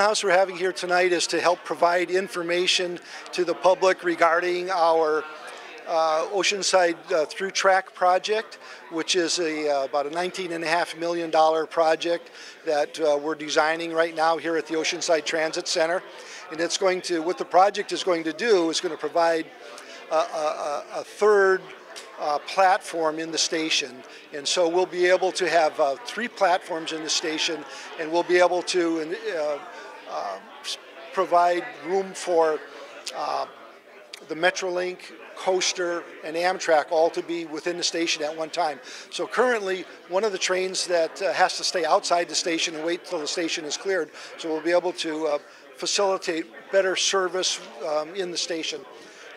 open house we're having here tonight is to help provide information to the public regarding our Oceanside Through Track project, which is about a $19.5 million project that we're designing right now here at the Oceanside Transit Center. And it's going to, what the project is going to do is going to provide a third platform in the station. And so we'll be able to have three platforms in the station, and we'll be able to provide room for the Metrolink, Coaster, and Amtrak all to be within the station at one time. So currently, one of the trains that has to stay outside the station and wait until the station is cleared, so we'll be able to facilitate better service in the station.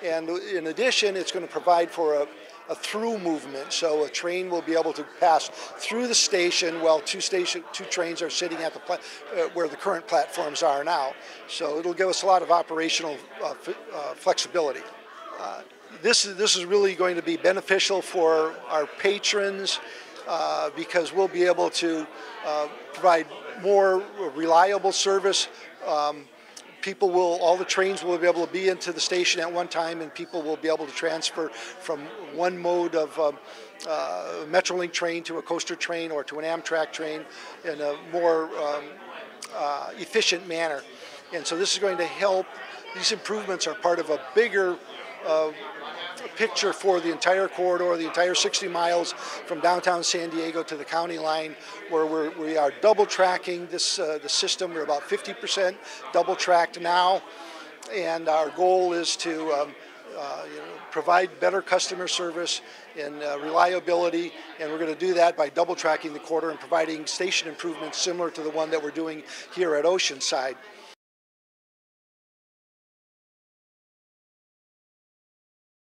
And in addition, it's going to provide for a through movement, so a train will be able to pass through the station while two trains are sitting at the where the current platforms are now. So it'll give us a lot of operational flexibility. This is really going to be beneficial for our patrons because we'll be able to provide more reliable service. People will, all the trains will be able to be into the station at one time, and people will be able to transfer from one mode of Metrolink train to a Coaster train or to an Amtrak train in a more efficient manner. And so this is going to help. These improvements are part of a bigger picture for the entire corridor, the entire 60 miles from downtown San Diego to the county line, where we are double tracking this the system. We're about 50% double tracked now, and our goal is to provide better customer service and reliability, and we're going to do that by double tracking the corridor and providing station improvements similar to the one that we're doing here at Oceanside.